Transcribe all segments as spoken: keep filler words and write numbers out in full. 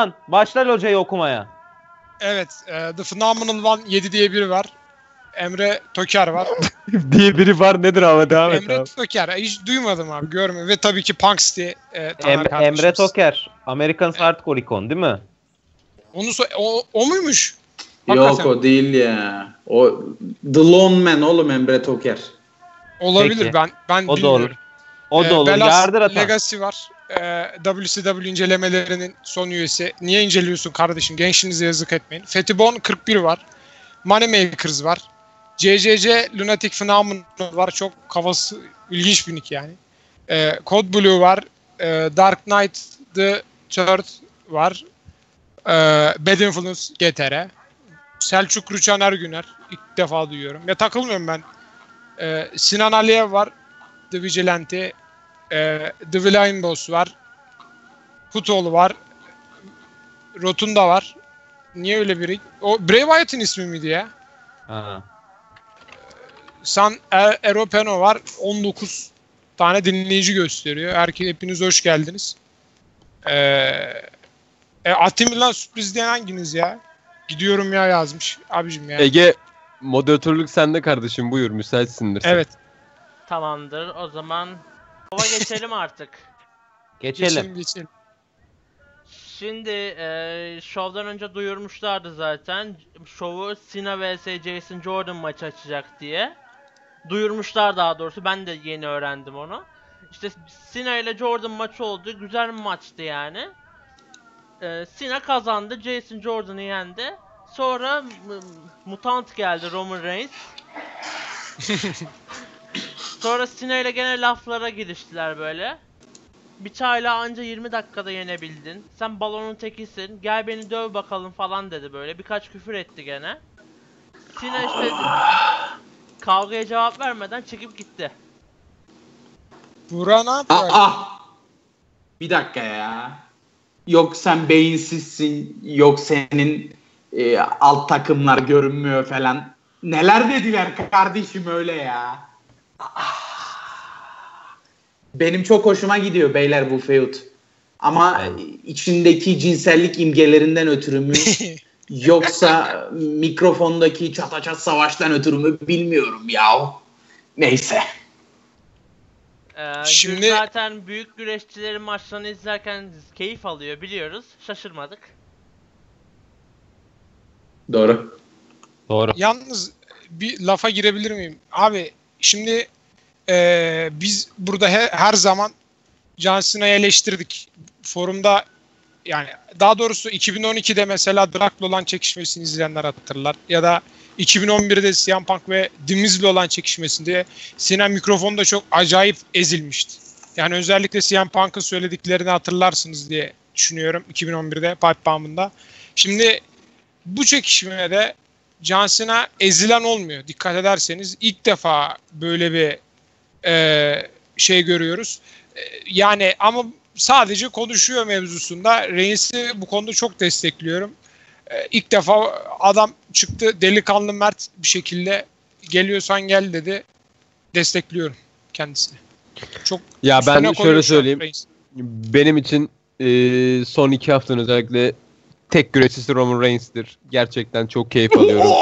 One başlar hocayı okumaya. Evet. E, The Phenomenal One yedi diye biri var. Emre Toker var. diye biri var nedir abi? Devam Emre et, Toker. Abi. Hiç duymadım abi. Görmedim. Ve tabii ki Punks diye. E, em, Emre Toker. American Hardcore ikon değil mi? Onu so- o, o muymuş? Hakikaten. Yok o değil ya. O The Lone Man oğlum Emre Toker. Olabilir. Peki. Ben ben o bilmiyorum. Da olur. O ee, da olur. Yardır atan. Legacy var. Ee, W C W incelemelerinin son üyesi. Niye inceliyorsun kardeşim? Gençliğinize yazık etmeyin. Fetibon kırk bir var. Moneymakers var. C C C Lunatic Phenomenal var. Çok kafası ilginç bir nick yani. Ee, Code Blue var. Ee, Dark Knight The Third var. Ee, Bad Influence G T R. Selçuk Rüçhan Ergüner. İlk defa duyuyorum. Ya takılmıyorum ben. Ee, Sinan Aliyev var. The Vigilante. Ee, The Villain Boss var. Kutoğlu var. Rotunda var. Niye öyle biri? O Bray Wyatt'ın ismi miydi ya? Aha. San er- Eropeno var. on dokuz tane dinleyici gösteriyor. Herkese hepiniz hoş geldiniz. Ee, e, Atimilan sürpriz diyen hanginiz ya? Gidiyorum ya yazmış. Abicim ya. Ege moderatörlük sende kardeşim. Buyur müsaitsindir. Sen. Evet. Tamamdır. O zaman kova geçelim artık. Geçelim. Geçelim, geçelim. Şimdi e, şovdan önce duyurmuşlardı zaten. Şovu Cena vs Jason Jordan maçı açacak diye. Duyurmuşlar daha doğrusu. Ben de yeni öğrendim onu. İşte Cena ile Jordan maçı oldu. Güzel bir maçtı yani. E, Cena kazandı. Jason Jordan'ı yendi. Sonra m- mutant geldi Roman Reigns. Sonra Cena ile gene laflara giriştiler böyle. Bir çayla anca yirmi dakikada yenebildin. Sen balonun tekisin. Gel beni döv bakalım falan dedi böyle. Birkaç küfür etti gene. Cena işte kavgaya cevap vermeden çekip gitti. Bura ne yapıyor? Ah! Bir dakika ya. Yok sen beyinsizsin. Yok senin e, alt takımlar görünmüyor falan. Neler dediler kardeşim öyle ya. Benim çok hoşuma gidiyor beyler bu feud. Ama içindeki cinsellik imgelerinden ötürü mü yoksa mikrofondaki çataçat savaştan ötürü mü bilmiyorum ya. Neyse. Ee, Şimdi zaten büyük güreşçilerin maçlarını izlerken keyif alıyor biliyoruz. Şaşırmadık. Doğru. Doğru. Yalnız bir lafa girebilir miyim? Abi şimdi Ee, biz burada he, her zaman John Cena'yı eleştirdik. Forumda yani daha doğrusu iki bin on ikide mesela Drake'la olan çekişmesini izleyenler hatırlar. Ya da iki bin on birde C M Punk ve The Miz'le olan çekişmesinde Cena mikrofonda çok acayip ezilmişti. Yani özellikle C M Punk'ın söylediklerini hatırlarsınız diye düşünüyorum iki bin on birde Pipe Bomb'ında. Şimdi bu çekişmede John Cena ezilen olmuyor. Dikkat ederseniz ilk defa böyle bir Ee, şey görüyoruz. Ee, yani ama sadece konuşuyor mevzusunda. Reis'i bu konuda çok destekliyorum. Ee, ilk defa adam çıktı delikanlı mert bir şekilde geliyorsan gel dedi. Destekliyorum kendisini. Çok ya ben şöyle söyleyeyim. Reis. Benim için e, son iki haftanın özellikle tek güreşçisi Roman Reigns'tir. Gerçekten çok keyif alıyorum.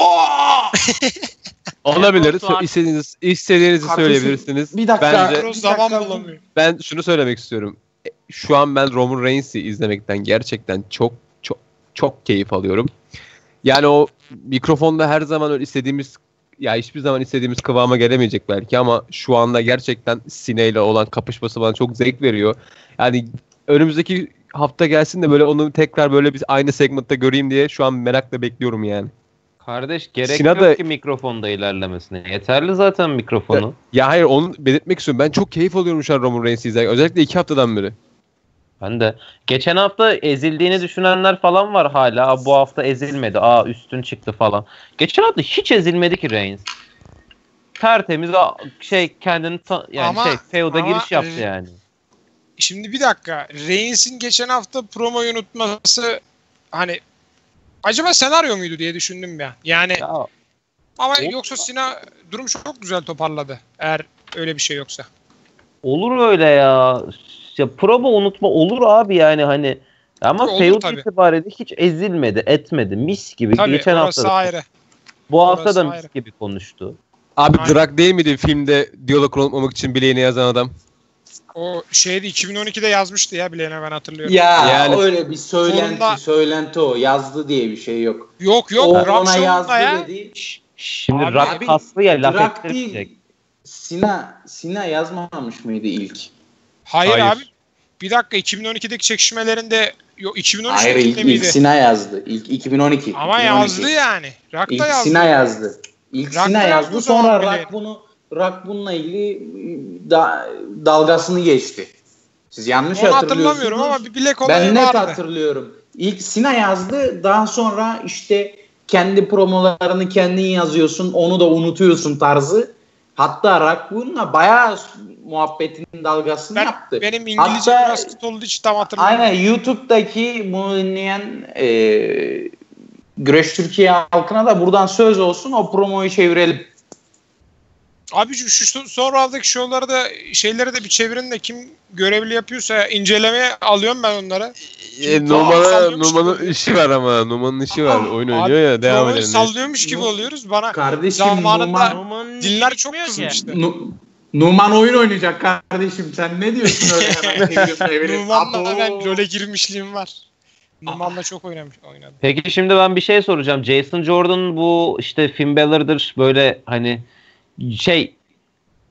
Olabilir. İstediğiniz, istediğinizi kardeşim, söyleyebilirsiniz. Bir dakika. Bence, bir dakika. Ben şunu söylemek istiyorum. Şu an ben Roman Reigns'i izlemekten gerçekten çok çok çok keyif alıyorum. Yani o mikrofonda her zaman istediğimiz ya hiçbir zaman istediğimiz kıvama gelemeyecek belki ama şu anda gerçekten Cena ile olan kapışması bana çok zevk veriyor. Yani önümüzdeki hafta gelsin de böyle onu tekrar böyle biz aynı segmentte göreyim diye şu an merakla bekliyorum yani. Kardeş gerek Cena yok da, ki mikrofonda ilerlemesine. Yeterli zaten mikrofonu. Ya, ya hayır onu belirtmek istiyorum. Ben çok keyif alıyorum şu an Roman Reigns'i izlerken. Özellikle iki haftadan beri. Ben de. Geçen hafta ezildiğini düşünenler falan var hala. Bu hafta ezilmedi. Aa üstün çıktı falan. Geçen hafta hiç ezilmedi ki Reigns. Tertemiz şey kendini ta- yani ama, şey feud'a giriş yaptı e- yani. Şimdi bir dakika. Reigns'in geçen hafta promoyu unutması hani acaba senaryo muydu diye düşündüm ya. Yani ya, ama o, yoksa Cena durum çok güzel toparladı. Eğer öyle bir şey yoksa. Olur öyle ya. Ya promo unutma olur abi yani hani Ama feud itibariyle hiç ezilmedi, etmedi. Mis gibi. Tabii, geçen hafta ayrı. Bu orası hafta da mis ayrı. Gibi konuştu. Abi aynen. Drag değil miydi filmde diyalog unutmamak için bileğine yazan adam? O şeydi, iki bin on iki'de yazmıştı ya bileğine, ben hatırlıyorum. Ya yani, öyle bir söylenti, sonunda... söylenti o. Yazdı diye bir şey yok. Yok yok. O ona yazdı ya. Dedi. Şimdi abi, rock kaslı ya, laf ettirecek. Sina, Sina yazmamış mıydı ilk? Hayır, Hayır. abi. Bir dakika, iki bin on iki'deki çekişmelerinde yok, iki bin on üç'te miydi? Hayır, ilk Sina yazdı. İlk iki bin on iki. Ama iki bin on iki. Yazdı yani. Rock da yazdı. Sina yazdı. İlk Rock Sina yazdı, sonra Rock bunu Rock bununla ilgili da, dalgasını geçti. Siz yanlış onu hatırlıyorsunuz. Hatırlamıyorum ama bir bilek olayı vardı. Ben net hatırlıyorum. İlk Sina yazdı, daha sonra işte kendi promolarını kendin yazıyorsun, onu da unutuyorsun tarzı. Hatta Rock bununla bayağı muhabbetinin dalgasını ben, yaptı. Benim İngilizce hatta, biraz kötü olduğu için tam hatırlamıyorum. Aynen, YouTube'daki bunu dinleyen e, Güreş Türkiye halkına da buradan söz olsun, o promoyu çevirelim. Abiciğim şu sonraki şovları da şeyleri de bir çevirin de kim görevli yapıyorsa incelemeye alıyorum ben onlara. E, Numan'a Numan'ın işi var ama Numan'ın işi var. Oyun abi, oynuyor ya, devam edelim. Sallıyormuş gibi oluyoruz bana. Kardeşim zamanında Numan, dinler çok kızmıştı. Numan oyun oynayacak kardeşim, sen ne diyorsun öyle hemen? Numan'la ben LoL'e girmişliğim var. Numan'la çok oynamış, oynadım. Peki şimdi ben bir şey soracağım. Jason Jordan bu işte Finn Balor'dır böyle hani şey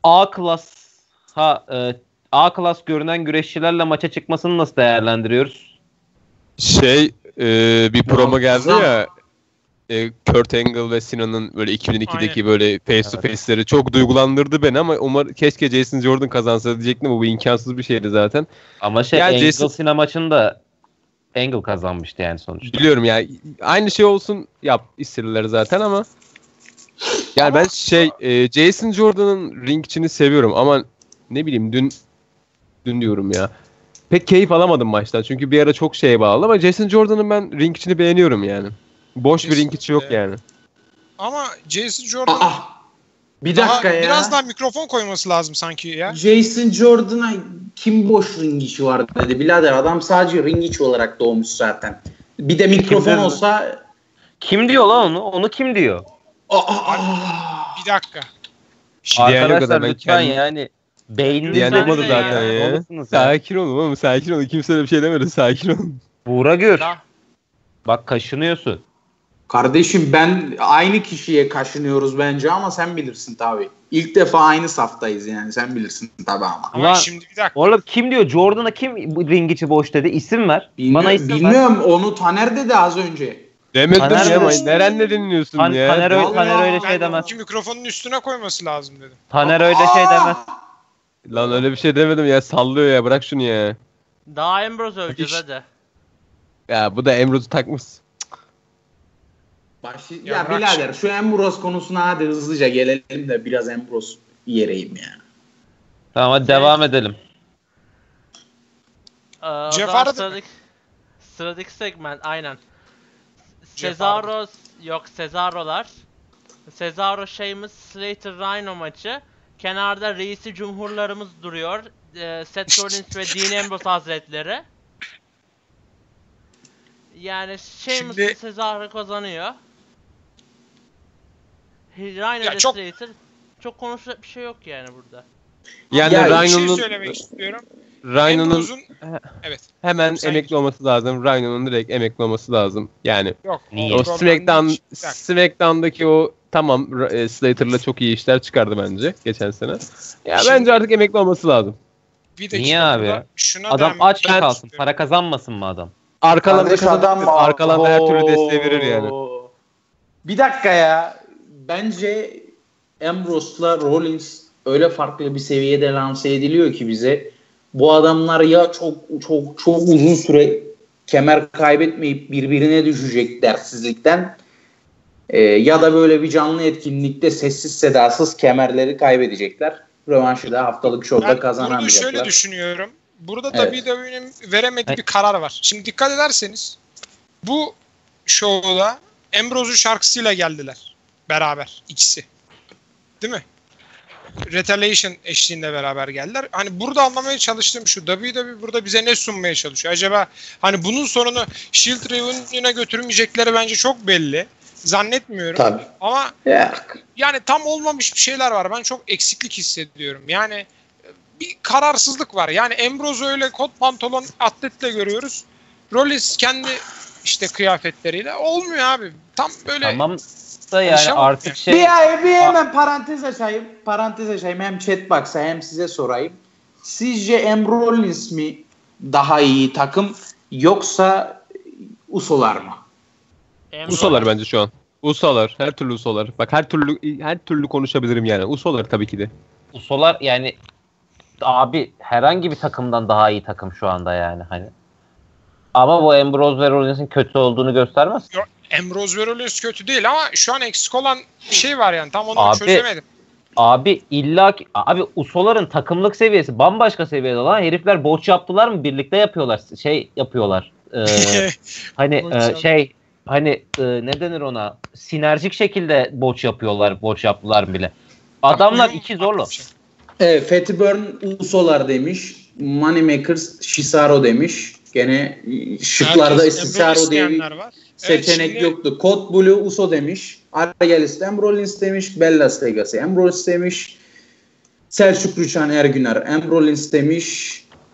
A klas ha e, A klas görünen güreşçilerle maça çıkmasını nasıl değerlendiriyoruz? Şey e, bir promo geldi ya e, Kurt Angle ve Sinan'ın böyle iki bin iki'deki aynen. böyle face to face'leri çok duygulandırdı beni ama umar keşke Jason Jordan kazansa diyecektim, bu imkansız bir şeydi zaten. Ama şey yani Angle Jason... Sina maçında Angle kazanmıştı yani sonuçta. Biliyorum ya, aynı şey olsun yap istediler zaten ama yani ben şey e, Jason Jordan'ın ring içini seviyorum ama ne bileyim dün dün diyorum ya pek keyif alamadım maçtan çünkü bir ara çok şeye bağlı ama Jason Jordan'ın ben ring içini beğeniyorum yani. Boş Jason, bir ring içi yok e, yani. Ama Jason Jordan ah, bir dakika daha, ya. Biraz daha mikrofon koyması lazım sanki ya. Jason Jordan'a kim boş ring içi var dedi birader, adam sadece ring içi olarak doğmuş zaten. Bir de mikrofon kimden olsa mi? Kim diyor lan onu? Onu kim diyor? Aa, bir dakika. Arkadaşlar lütfen kendim... yani beyniniz olmadı zaten ya. ya. Sakin olun oğlum, sakin olun. Kimse de bir şey demedi, sakin olun. Buğra gör. Ya. Bak kaşınıyorsun. Kardeşim ben aynı kişiye kaşınıyoruz bence ama sen bilirsin tabii. İlk defa aynı saftayız yani, sen bilirsin tabii ama. Ama şimdi bir dakika. Oğlum kim diyor? Jordan'a kim ring içi boş dedi? İsim ver. Bilmiyorum, Bana isim bilmiyorum. Ver. Onu Taner dedi az önce. Demet de nerenle dinliyorsun Tan- ya? Taner, öyle, Taner öyle şey demez. Ki mikrofonun üstüne koyması lazım dedim. Taner Aa! öyle şey demez. Lan öyle bir şey demedim ya, sallıyor ya, bırak şunu ya. Daha Ambrose öveceğiz hadi. Ya bu da Ambrose'u takmış. Başı, ya ya birader şu Ambrose konusuna hadi hızlıca gelelim de biraz Ambrose yereyim ya. Tamam hadi devam edelim. Ee, Jeff Hardy. Sıradık, sıradık segment aynen. Cesaro yok Cesaro'lar. Cesaro Sheamus Slater Rhino maçı. Kenarda reisi cumhurlarımız duruyor. E, Seth Rollins ve Dean Ambrose hazretleri. Yani Sheamus Şimdi... Cesaro kazanıyor. Rhino ve çok... Slater. Çok konuşacak bir şey yok yani burada. Yani ya Rhino'nun... şey söylemek istiyorum. Rhino'nun uzun... evet. hemen Sen emekli olması lazım. Rhino'nun direkt emekli olması lazım. Yani Yok, o Smackdown, Smackdown'daki o tamam Slater'la çok iyi işler çıkardı bence geçen sene. Ya Şimdi... bence artık emekli olması lazım. Niye abi? Şuna adam aç mı kalsın? Istiyorum. Para kazanmasın mı adam? Arkalarında kazanır. Arkalarında her türlü desteği verir yani. Bir dakika ya. Bence Ambrose'la Rollins öyle farklı bir seviyede lanse ediliyor ki bize. Bu adamlar ya çok çok çok uzun süre kemer kaybetmeyip birbirine düşecek dersizlikten e, ya da böyle bir canlı etkinlikte sessiz sedasız kemerleri kaybedecekler. Rövanşı da haftalık şovda kazanamayacaklar. Burada şöyle düşünüyorum. Burada da evet. W W E'nin veremediği bir karar var. Şimdi dikkat ederseniz bu şovda Ambrose'un şarkısıyla geldiler beraber ikisi. Değil mi? retaliation eşliğinde beraber geldiler. Hani burada anlamaya çalıştığım şu, W W E burada bize ne sunmaya çalışıyor? Acaba hani bunun sonunu Shield Reunion'a götürmeyecekleri bence çok belli. Zannetmiyorum. Tabii. Ama yeah. yani tam olmamış bir şeyler var. Ben çok eksiklik hissediyorum. Yani bir kararsızlık var. Yani Ambrose öyle kot pantolon atletle görüyoruz. Rollins kendi işte kıyafetleriyle olmuyor abi. Tam böyle tamam. Yani artık şey... Bir, bir hemen parantez açayım. Parantez açayım. Hem chatbox'a hem size sorayım. Sizce Ambrose mi daha iyi takım yoksa Usolar mı? Emre. Usolar bence şu an. Usolar. Her türlü Usolar. Bak her türlü her türlü konuşabilirim yani. Usolar tabii ki de. Usolar yani abi herhangi bir takımdan daha iyi takım şu anda yani hani. Ama bu Ambrose ve Rollins'in kötü olduğunu göstermez. Yok. Ambrose ve Rollins kötü değil ama şu an eksik olan bir şey var yani. Tam onu abi, çözemedim. Abi illa ki, abi Usoların takımlık seviyesi bambaşka seviyede lan. Herifler borç yaptılar mı? Birlikte yapıyorlar. Şey yapıyorlar. E, hani e, şey hani e, ne denir ona? Sinerjik şekilde borç yapıyorlar. Borç yaptılar bile. Adamlar iki zorlu. Evet, Fatty Byrne Usolar demiş. Moneymakers Cesaro demiş. Gene şıklarda Cesaro diye bir seçenek evet, yoktu. Code Blue Uso demiş. Argelis Ambrolins demiş. Bellas Vegas Ambrose demiş. Selçuk Rüçhan Ergüner Ambrolins demiş.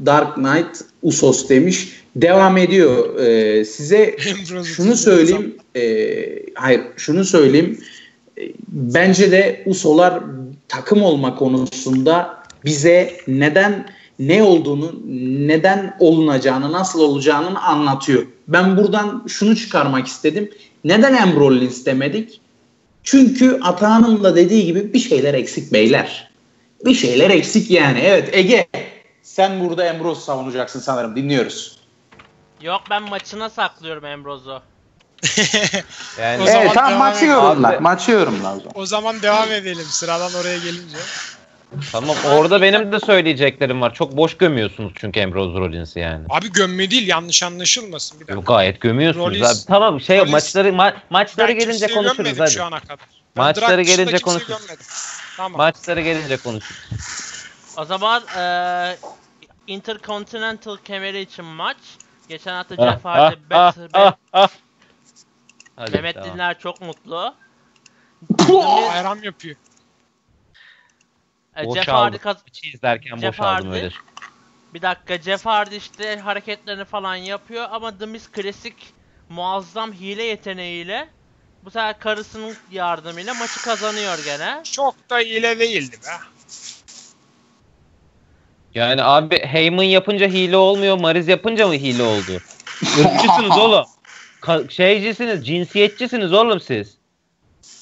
Dark Knight Usos demiş. Devam ediyor. Ee, size şunu söyleyeyim. E, hayır şunu söyleyeyim. Bence de Usolar takım olma konusunda bize neden ne olduğunu, neden olunacağını, nasıl olacağını anlatıyor. Ben buradan şunu çıkarmak istedim. Neden Ambrose istemedik? Çünkü Atahan'ın da dediği gibi bir şeyler eksik beyler. Bir şeyler eksik yani. Evet Ege, sen burada Ambrose savunacaksın sanırım. Dinliyoruz. Yok ben maçına saklıyorum Ambrose'u. yani o evet tamam maçı yorumlar. Maçı yorumlar. O zaman devam edelim sıradan oraya gelince. Tamam orada benim de söyleyeceklerim var. Çok boş gömüyorsunuz çünkü Ambrose Rollins'i yani. Abi gömme değil yanlış anlaşılmasın. Bir Yok gayet gömüyorsunuz Rollins, abi. Tamam şey Rollins, maçları ma- maçları gelince konuşuruz hadi. Şu ana kadar. Maçları gelince konuşuruz. Tamam. Maçları gelince konuşuruz. O zaman e, Intercontinental kemeri için maç. Geçen hafta ah, Jeff Hardy ah, ah, ah, ah. Mehmet tamam. Dinler çok mutlu. Bayram yapıyor. O Jeff Hardy kaz- izlerken Jeff boşaldım Hardy. Öyle. Bir dakika Jeff Hardy işte hareketlerini falan yapıyor ama The Miz klasik muazzam hile yeteneğiyle bu sefer karısının yardımıyla maçı kazanıyor gene. Çok da hile değildi be. Yani abi Heyman yapınca hile olmuyor, Mariz yapınca mı hile oldu? Irkçısınız oğlum. Ka- şeycisiniz, cinsiyetçisiniz oğlum siz.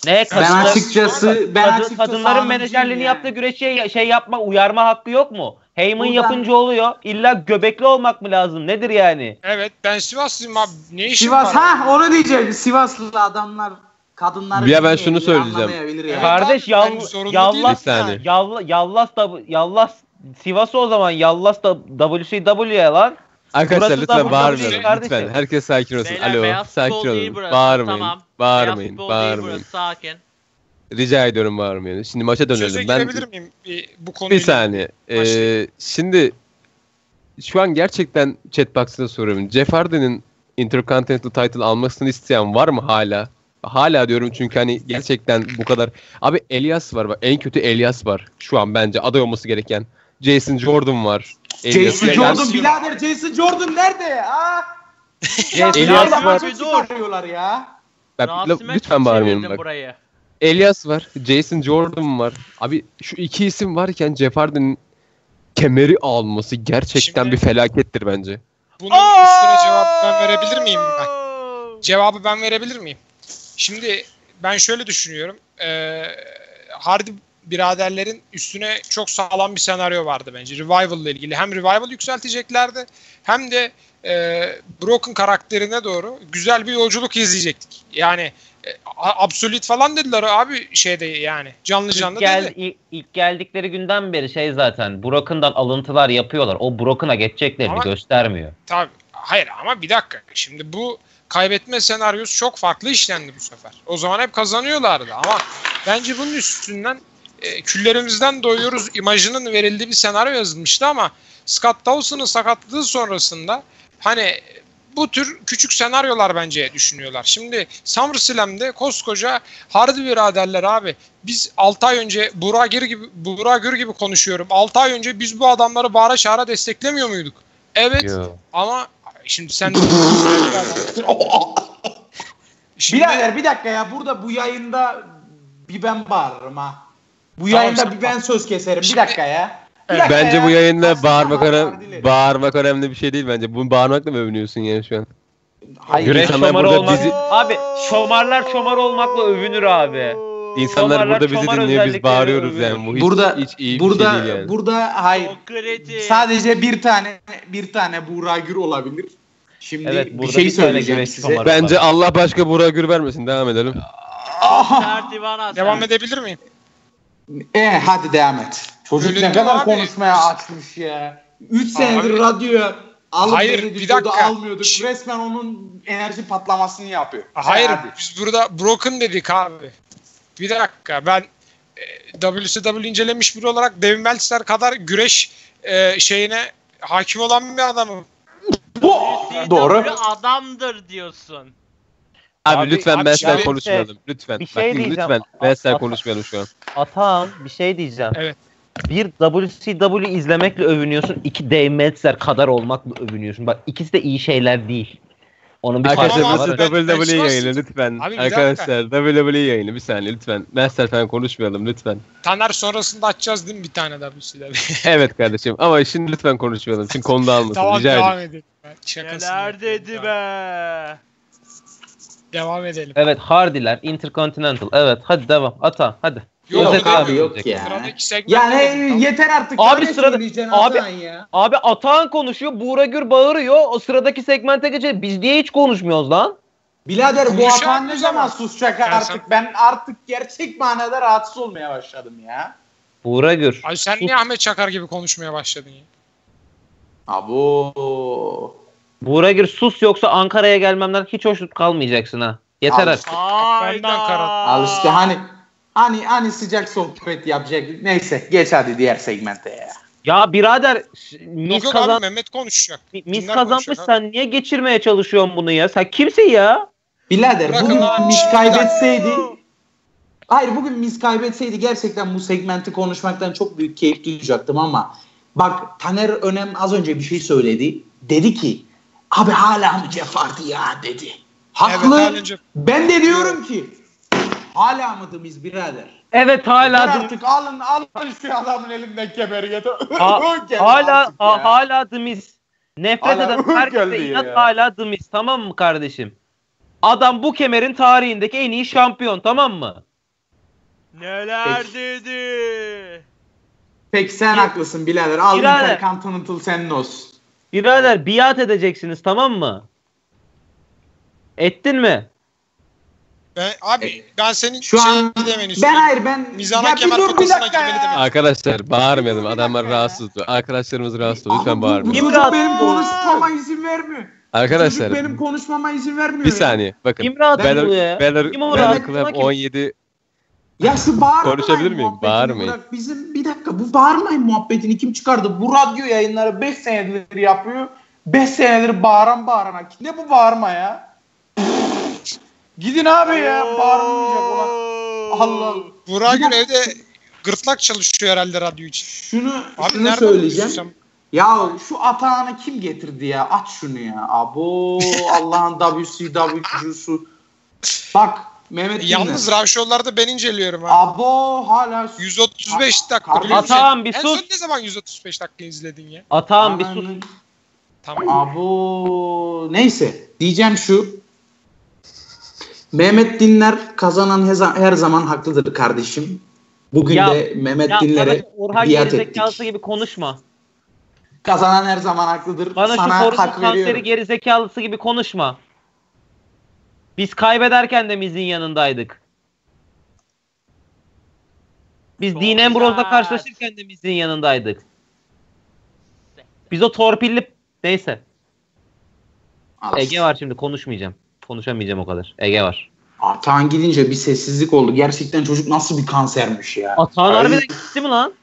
Ne kadınlar, ben açıkçası ben kadın, açıkçası kadınların menajerliğini yaptığı güreşçiye şey yapma uyarma hakkı yok mu? Heyman buradan yapınca oluyor. İlla göbekli olmak mı lazım? Nedir yani? Evet ben Sivaslıyım abi. Ne işim Sivas, var? Sivas ha onu diyeceğim. Sivaslı adamlar kadınları ya ben şunu söyleyeceğim. Yani. Kardeş yall, Yallas yani. Yall, Yallas da Yallas Sivas'ı o zaman Yallas da W C W'ye lan. Arkadaşlar burası lütfen bağırmayın lütfen. Herkes sakin olsun. Beyler, alo, sakin olun. Bağırmayın. Tamam. Bağırmayın. Beyaz bağırmayın. Sakin. Rica ediyorum bağırmayın. Şimdi maça dönelim. Söze ben girebilir miyim bir, bu konuyu? Bir saniye. Ee, şimdi şu an gerçekten chatbox'ta soruyorum. Jeff Hardy'nin Intercontinental title almasını isteyen var mı hala? Hala diyorum çünkü hani gerçekten bu kadar. Abi Elias var bak. En kötü Elias var. Şu an bence aday olması gereken. Jason Jordan var. Elias Jason Jordan Elias birader Jason Jordan nerede ya? Elias var. Çıkarıyorlar ya. Ben, lütfen bağırmayın bak. Burayı. Elias var. Jason Jordan var. Abi şu iki isim varken Jeff Hardy'nin kemeri alması gerçekten şimdi, bir felakettir bence. Bunun Aa! üstüne cevabı ben verebilir miyim ben? Cevabı ben verebilir miyim? Şimdi ben şöyle düşünüyorum. Ee, Hardy biraderlerin üstüne çok sağlam bir senaryo vardı bence. Revival ile ilgili. Hem Revival yükselteceklerdi hem de e, Broken karakterine doğru güzel bir yolculuk izleyecektik. Yani e, absolut falan dediler abi şeyde yani. Canlı canlı ilk gel, dedi. İlk, ilk geldikleri günden beri şey zaten Broken'dan alıntılar yapıyorlar. O Broken'a geçeceklerini ama, göstermiyor. Tabii. Hayır ama bir dakika. Şimdi bu kaybetme senaryosu çok farklı işlendi bu sefer. O zaman hep kazanıyorlardı ama bence bunun üstünden e, küllerimizden doyuyoruz imajının verildiği bir senaryo yazılmıştı ama Scott Dawson'ın sakatlığı sonrasında hani bu tür küçük senaryolar bence düşünüyorlar. Şimdi SummerSlam'de koskoca Hardy biraderler abi. Biz altı ay önce Burak Gür gibi Burak Gür gibi konuşuyorum. altı ay önce biz bu adamları bağıra çağıra desteklemiyor muyduk? Evet. Yo. Ama şimdi sen de şimdi... Birader bir dakika ya, burada bu yayında bir ben bağırırım ha. Bu tamam, yayında bir ben söz keserim. Şimdi... Bir dakika ya. Evet. Bence ya, bu yayında aslında bağırmak önemli, bağırmak önemli bir şey değil bence. Bunu bağırmakla mı övünüyorsun yani şu an? Hayır. Güreş şomarı olmak. Bizi... Abi şomarlar şomar olmakla övünür abi. İnsanlar şomarlar burada bizi dinliyor, biz bağırıyoruz övünür. Yani. Bu burada, hiç, hiç iyi burada, bir şey değil yani. Burada hayır. Sadece bir tane bir tane Burak Gür olabilir. Şimdi evet, bir şey söyleyeceğim size. Bence var. Allah başka Burak Gür vermesin. Devam edelim. Aha. Devam edebilir miyim? Eee hadi devam et. Çocuk Ölünün ne kadar abi. Konuşmaya açmış ya. üç senedir radyoya alıp da almıyorduk. Ş- Resmen onun enerji patlamasını yapıyor. Hayır abi. Biz burada broken dedik abi. Bir dakika, ben e, W C W incelemiş biri olarak Devin Meltzer kadar güreş e, şeyine hakim olan bir adamım. Doğru. Adamdır diyorsun. Abi, abi lütfen abi, Mesler abi, konuşmayalım. Lütfen. Şey Bak, lütfen Mesler konuşmayalım şu an. Atağım bir şey diyeceğim. Evet. Bir W C W izlemekle övünüyorsun. İki Dave Meltzer kadar olmakla övünüyorsun. Bak ikisi de iyi şeyler değil. Onun bir arkadaşlar W W E yayını lütfen. Abi, arkadaşlar W W E yayını bir saniye lütfen. Mesler falan konuşmayalım lütfen. Taner sonrasında açacağız değil mi bir tane W C W? Evet kardeşim ama şimdi lütfen konuşmayalım. Şimdi konuda almasın. Tamam, rica devam edin. Neler dedi be. Devam edelim. Evet Hardy'ler, Intercontinental. Evet hadi devam. Ata hadi. Yok yok abi yok ya. Yani yeter artık. Abi sırada abi ya. Abi Atahan konuşuyor, Buğra Gür bağırıyor. O sıradaki segmente geçelim. Biz niye hiç konuşmuyoruz lan? Birader bu Atahan ne zaman susacak artık? Ben artık gerçek manada rahatsız olmaya başladım ya. Buğra Gür. Abi sen niye Ahmet Çakar gibi konuşmaya başladın ya? Abo. Buğra Gür sus, yoksa Ankara'ya gelmemden hiç hoşnut kalmayacaksın ha. Yeter artık. Hayda. Al işte hani. Hani hani sıcak sohbet yapacak. Neyse geç hadi diğer segmente ya. Ya birader Miz kazan Mehmet konuşacak. Miz kazanmış, sen niye geçirmeye çalışıyorsun bunu ya? Sen kimsin ya? Birader bugün Miz kaybetseydi. Hayır bugün Miz kaybetseydi gerçekten bu segmenti konuşmaktan çok büyük keyif duyacaktım ama bak Taner Önem az önce bir şey söyledi. Dedi ki abi hala mı Jeff Hardy ya dedi. Haklı. Evet, ben de diyorum ki hala mıdır biz birader? Evet hala. Artık alın alın şu adamın elinden kemeri getir. Ha, hala ha, hala dimiz. Nefret hala, eden herkese inat ya. Hala dimiz, tamam mı kardeşim? Adam bu kemerin tarihindeki en iyi şampiyon, tamam mı? Neler Peki. dedi? Peki sen ya, haklısın birader. Al Intercontinental senin olsun. Birader biat edeceksiniz, tamam mı? Ettin mi? Ben, abi e, ben senin şu an ben hayır ben mizana kemer takmasına girmeli demedim. Arkadaşlar bağırmayalım, adamlar rahatsız. Arkadaşlarımız rahatsız. Lütfen bağırmayın. Çocuk İmrat. benim konuşmama izin vermiyor. Arkadaşlar çocuk benim konuşmama izin vermiyor. Bir saniye bakın. İmrat ben ben Club on yedi. Ya şu bağırmayın. Konuşabilir miyim? Bağırmayın. Bırak. Bizim bir dakika bu bağırmayın muhabbetini kim çıkardı? Bu radyo yayınları beş senedir yapıyor. beş senedir bağıran bağırana. Ne bu bağırma ya? Gidin abi ya, bağırmayacak olan. Allah Allah. Burak Gül evde gırtlak çalışıyor herhalde radyo için. Şunu, abi şunu söyleyeceğim. Ya şu atağını kim getirdi ya? At şunu ya. Abo Allah'ın W C W'cusu. Bak Mehmet. Yalnız Ravşoğullar'da ben inceliyorum abi. Abo hala. yüz otuz beş dakika. Ar- atağım bir sus. En son ne zaman yüz otuz beş dakika izledin ya? Atağım bir sus. Tamam. Abo neyse. Diyeceğim şu. Mehmet Dinler kazanan her zaman haklıdır kardeşim. Bugün ya, de Mehmet ya, Dinler'e biat ettik. Gerizekalısı gibi konuşma. Kazanan her zaman haklıdır. Bana sana hak veriyorum. Bana şu sorunun kanseri gerizekalısı gibi konuşma. Biz kaybederken de Miz'in yanındaydık. Biz Dean Ambrose'la karşılaşırken de Miz'in yanındaydık. Biz o torpilli... Neyse. Ege var şimdi konuşmayacağım. Konuşamayacağım o kadar. Ege var. Atahan gidince bir sessizlik oldu. Gerçekten çocuk nasıl bir kansermiş ya. Atahan harbiden gitti mi lan?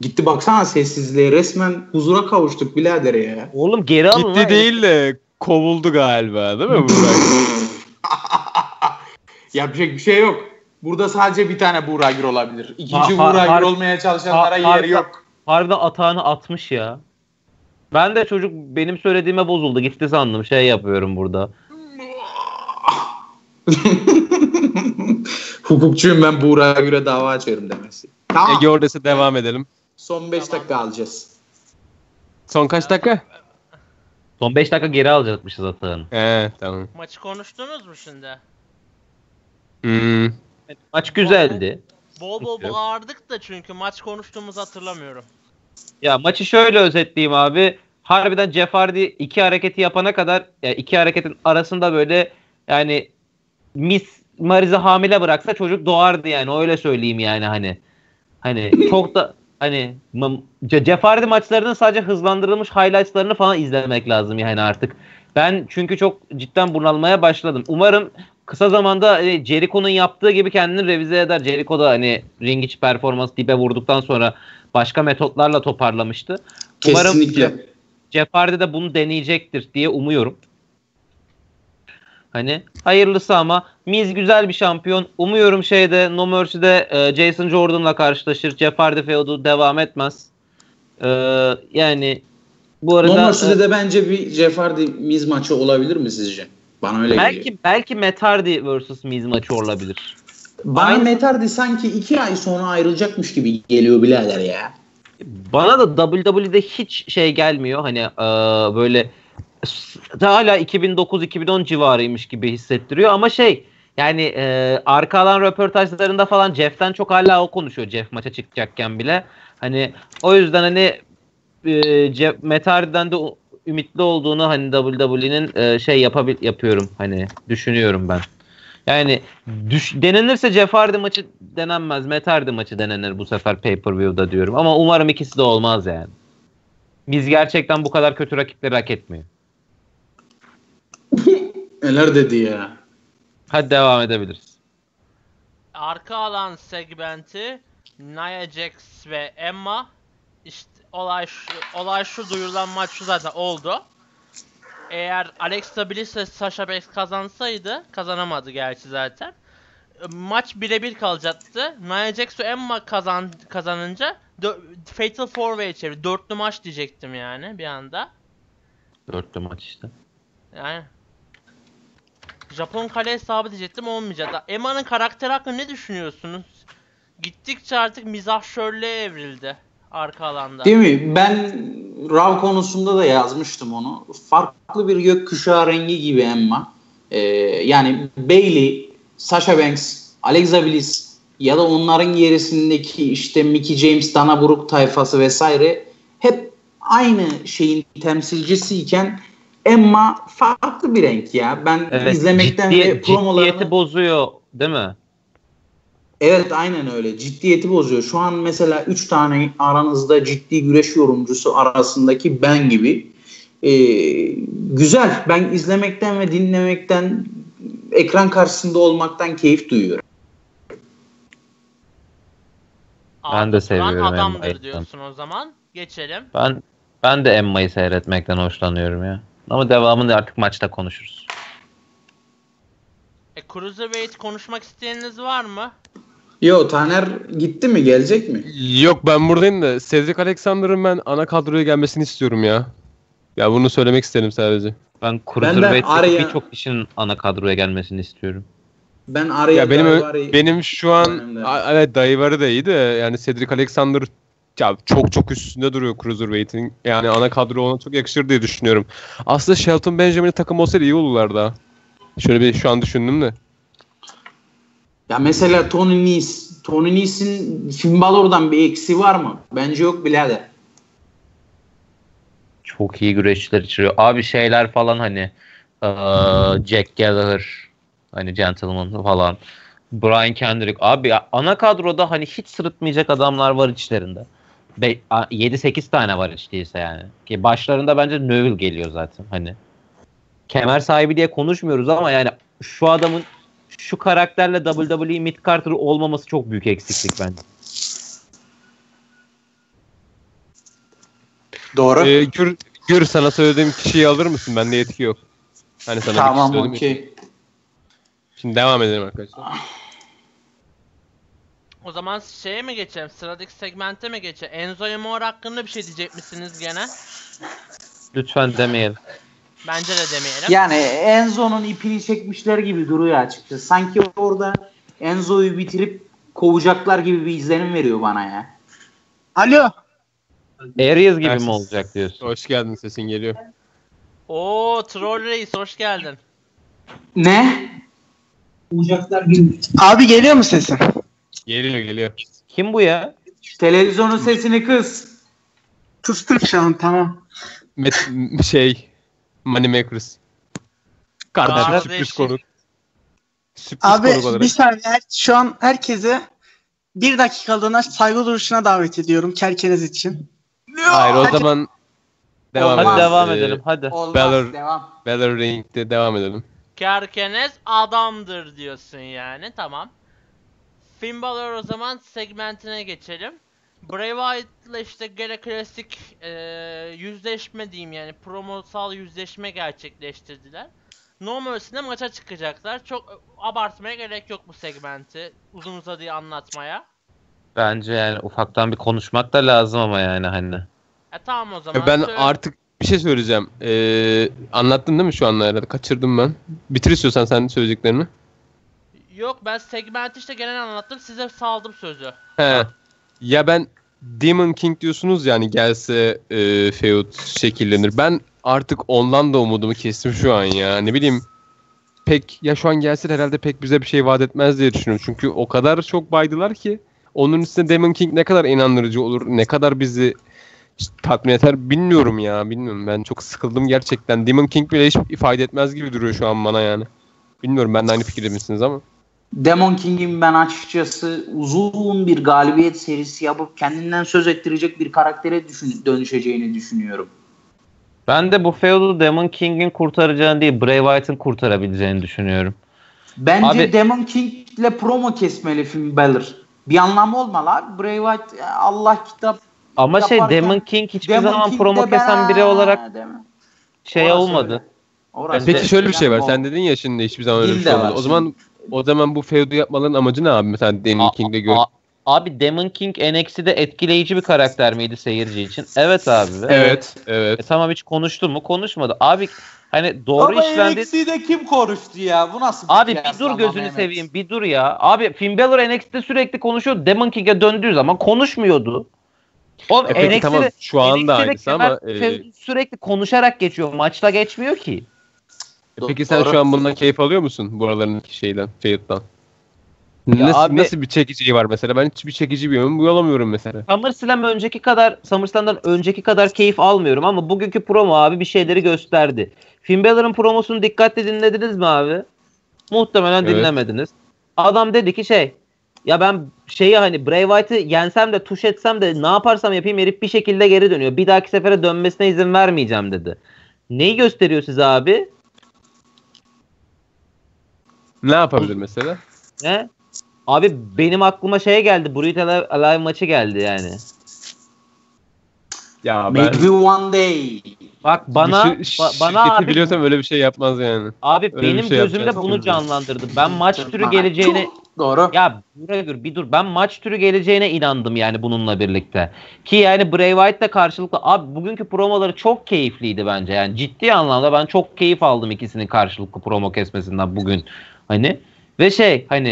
Gitti, baksana sessizliğe. Resmen huzura kavuştuk birader ya. Oğlum geri alın lan. Gitti değil de kovuldu galiba, değil mi Burak? Yapacak bir şey yok. Burada sadece bir tane Burak Gür olabilir. İkinci ha, Burak Gür olmaya çalışanlara ha, yeri yok. Harbiden Atahan'ı atmış ya. Ben de çocuk benim söylediğime bozuldu. Gitti sandım. Şey yapıyorum burada. Hukukçuyum ben, Buğra'ya göre dava açarım demesi. Tamam. Ege oradası devam edelim. Son beş tamam. dakika alacağız. Son kaç dakika? Son beş dakika geri alacakmışız Atahan'ı. He tamam. Maçı konuştunuz mu şimdi? Hmm. Maç güzeldi. Bol bol bağırdık da çünkü maç konuştuğumuzu hatırlamıyorum. Ya maçı şöyle özetleyeyim abi. Harbiden Jeff Hardy iki hareketi yapana kadar, yani iki hareketin arasında böyle yani Miss Mary'si hamile bıraksa çocuk doğardı yani, öyle söyleyeyim yani hani. Hani çok da hani Jeff Hardy maçlarının sadece hızlandırılmış highlights'larını falan izlemek lazım yani artık. Ben çünkü çok cidden bunalmaya başladım. Umarım kısa zamanda e, Jericho'nun yaptığı gibi kendini revize eder. Jericho da hani ring içi performans dibe vurduktan sonra başka metotlarla toparlamıştı. Kesinlikle. Umarım Jeff Hardy de bunu deneyecektir diye umuyorum. Hani hayırlısı ama Miz güzel bir şampiyon. Umuyorum şeyde No Mercy'de e, Jason Jordan'la karşılaşır. Jeff Hardy feudu devam etmez. E, yani bu arada... No Mercy'de de bence bir Jeff Hardy Miz maçı olabilir mi sizce? Bana öyle belki geliyor. Belki Matt Hardy versus Miz maçı olabilir. Bana Matt Hardy sanki iki ay sonra ayrılacakmış gibi geliyor birader ya. Bana da W W E'de hiç şey gelmiyor. Hani e, böyle hala iki bin dokuz iki bin on civarıymış gibi hissettiriyor ama şey yani e, arka alan röportajlarında falan Jeff'ten çok hala o konuşuyor, Jeff maça çıkacakken bile. Hani o yüzden hani e, Jeff, Matt Hardy'den de ümitli olduğunu hani W W E'nin e, şey yapabil yapıyorum hani düşünüyorum ben. Yani düş- denenirse Jeff Hardy maçı denenmez, Matt Hardy maçı denenir bu sefer pay-per-view'da diyorum ama umarım ikisi de olmaz yani. Biz gerçekten bu kadar kötü rakipleri hak etmiyor. Neler dedi ya. Hadi devam edebiliriz. Arka alan segmenti Nia Jax ve Emma. İşte olay şu, olay şu duyurulan maç şu zaten oldu. Eğer Alexa Bliss ve Sasha Banks kazansaydı, kazanamadı gerçi zaten. Maç birebir kalacaktı. Nia Jax ve Emma kazan, kazanınca dö- Fatal Four-Way çevirdi. Dörtlü maç diyecektim yani bir anda. Dörtlü maç işte. Yani. Japon kale hesabı diyecektim, olmayacak. Emma'nın karakteri hakkında ne düşünüyorsunuz? Gittikçe artık mizahşörlüğe evrildi arka alanda. Değil mi? Ben Raw konusunda da yazmıştım onu. Farklı bir gökkuşağı rengi gibi Emma. Ee, yani Bayley, Sasha Banks, Alexa Bliss ya da onların gerisindeki işte Mickey James, Dana Brooke tayfası vesaire hep aynı şeyin temsilcisiyken Emma farklı bir renk ya. Ben evet, izlemekten ciddiye, ve promolarını... Ciddiyeti bozuyor değil mi? Evet aynen öyle. Ciddiyeti bozuyor. Şu an mesela üç tane aranızda ciddi güreş yorumcusu arasındaki ben gibi. Ee, güzel. Ben izlemekten ve dinlemekten, ekran karşısında olmaktan keyif duyuyorum. Ben de seviyorum Emma'yı. Diyorsun o zaman. Geçelim. Ben ben de Emma'yı seyretmekten hoşlanıyorum ya. Ama devamını artık maçta konuşuruz. E, Cruiserweight konuşmak isteyeniniz var mı? Yo, Taner gitti mi, gelecek mi? Yok ben buradayım da Cedric Alexander'ın ben ana kadroya gelmesini istiyorum ya. Ya bunu söylemek istedim sadece. Ben Cruiserweight'teki birçok kişinin ana kadroya gelmesini istiyorum. Ben araya ya benim Dayvari... benim şu an a- evet Dayvari da iyi de yani Cedric Alexander ya çok çok üstünde duruyor Cruiserweight'in. Yani ana kadro ona çok yakışır diye düşünüyorum. Aslında Shelton Benjamin'in takım olsaydı iyi olurlar daha. Şöyle bir şu an düşündüm de. Ya mesela Tony Nese. Tony Nese'in Finn Balor'dan bir eksiği var mı? Bence yok birader. Çok iyi güreşçiler içeriyor. Abi şeyler falan hani ee, Jack Gallagher, hani Gentleman falan. Brian Kendrick. Abi ya, ana kadroda hani hiç sırıtmayacak adamlar var içlerinde. Be- yedi sekiz tane var hiç değilse yani. Ki başlarında bence Neville geliyor zaten hani. Kemer sahibi diye konuşmuyoruz ama yani şu adamın şu karakterle W W E mid carder olmaması çok büyük eksiklik bence. Doğru. Ee, gür, gür sana söylediğim kişiyi alır mısın? Bende yetki yok. Hani sana tamam, okey. Şimdi devam edelim arkadaşlar. O zaman şeye mi geçelim? Sıradaki segmente mi geçelim? Enzo Amore hakkında bir şey diyecek misiniz gene? Lütfen demeyelim. Bence de demeyelim. Yani Enzo'nun ipini çekmişler gibi duruyor açıkçası. Sanki orada Enzo'yu bitirip kovacaklar gibi bir izlenim veriyor bana ya. Alo. Aries gibi Ersiz mi olacak diyorsun? Hoş geldin, sesin geliyor. Oo, Troll Reis hoş geldin. Ne? Kovacaklar gibi. Abi geliyor mu sesin? Geliyor geliyor. Kim bu ya? Televizyonun sesini kız. Kıstım şu an, tamam. Met şey Moneymakers. Kardeşim sürpriz konuk. Abi konuk bir saniye, şu an herkese bir dakikalığına saygı duruşuna davet ediyorum kerkeniz için. Hayır o zaman devam edelim. Hadi devam edelim hadi. Valor Ring'de devam edelim. Kerkeniz adamdır diyorsun yani, tamam. Finn Balor o zaman segmentine geçelim. Bray Wyatt'la işte gene klasik e, yüzleşme diyeyim, yani promosal yüzleşme gerçekleştirdiler. No Mercy'de maça çıkacaklar. Çok abartmaya gerek yok bu segmenti uzun uzadıya anlatmaya. Bence yani ufaktan bir konuşmak da lazım ama yani hani. E tamam o zaman. Ben söyle... artık bir şey söyleyeceğim. Ee, anlattın değil mi şu anla herhalde? Kaçırdım ben. Bitir istiyorsan sen söyleyeceklerini. Yok ben segmenti işte genel anlattım, size saldım sözü. He. Ya ben Demon King diyorsunuz yani, gelse e, feud şekillenir. Ben artık ondan da umudumu kestim şu an ya. Ne bileyim pek ya şu an gelse herhalde pek bize bir şey vaat etmez diye düşünüyorum. Çünkü o kadar çok baydılar ki onun üstüne Demon King ne kadar inandırıcı olur, ne kadar bizi tatmin eder bilmiyorum ya. Bilmiyorum, ben çok sıkıldım gerçekten. Demon King bile hiç ifade etmez gibi duruyor şu an bana yani. Bilmiyorum, ben de aynı fikirde misiniz ama. Demon King'in ben açıkçası uzun bir galibiyet serisi yapıp kendinden söz ettirecek bir karaktere düşün, dönüşeceğini düşünüyorum. Ben de bu feud'u Demon King'in kurtaracağını değil, Bray Wyatt'ın kurtarabileceğini düşünüyorum. Bence abi, Demon King'le promo kesmeli Finn Balor. Bir anlamı olmalı. Bray Wyatt Allah kitap ama yaparken, şey Demon King hiçbir Demon zaman King promo kesen biri olarak deme. Şey orası olmadı. Öyle. Orası peki şöyle bir şey var. O. Sen dedin ya şimdi hiçbir zaman öyle bir şey olmadı. O zaman O zaman bu feud'u yapmaların amacı ne abi? Mesela Demon King'de gör. Abi Demon King N X T'de etkileyici bir karakter miydi seyirci için? Evet abi. Evet, evet. E, tamam hiç konuştu mu? Konuşmadı. Abi hani doğru ama işlendi. N X T'de kim konuştu ya? Bu nasıl bir abi bir dur tamam, gözünü N X T seveyim. Bir dur ya. Abi Finn Balor N X T'de sürekli konuşuyordu. Demon King'e döndüğü zaman konuşmuyordu. O e N X T'de tamam, şu anda aynısı ama e... sürekli konuşarak geçiyor. Maçta geçmiyor ki. Peki sen şu an bundan keyif alıyor musun? Bu aralarındaki şeyden, Feyit'tan. Nasıl, abi, nasıl bir çekiciliği var mesela? Ben hiçbir çekici bilmiyorum. Bulamıyorum mesela. SummerSlam önceki kadar, SummerSlam'dan önceki kadar keyif almıyorum ama bugünkü promo abi bir şeyleri gösterdi. Finn Balor'ın promosunu dikkatli dinlediniz mi abi? Muhtemelen evet. Dinlemediniz. Adam dedi ki şey, ya ben şeyi hani Bray Wyatt'ı yensem de tuş etsem de ne yaparsam yapayım herif bir şekilde geri dönüyor. Bir dahaki sefere dönmesine izin vermeyeceğim dedi. Neyi gösteriyor size abi? Ne yapabilir mesela? Ne? Abi benim aklıma şeye geldi. Brutal Alive maçı geldi yani. Ya ben... Maybe one day. Bak bana... Şir- şir- ba- bana şirketi abi... biliyorsam öyle bir şey yapmaz yani. Abi öyle benim şey gözümde yapacağız. Bunu canlandırdı. Ben maç türü geleceğine... Doğru. Ya bir dur. Ben maç türü geleceğine inandım yani bununla birlikte. Ki yani Bray Wyatt'la karşılıklı... Abi bugünkü promoları çok keyifliydi bence. Yani ciddi anlamda ben çok keyif aldım ikisinin karşılıklı promo kesmesinden bugün. Hani ve şey hani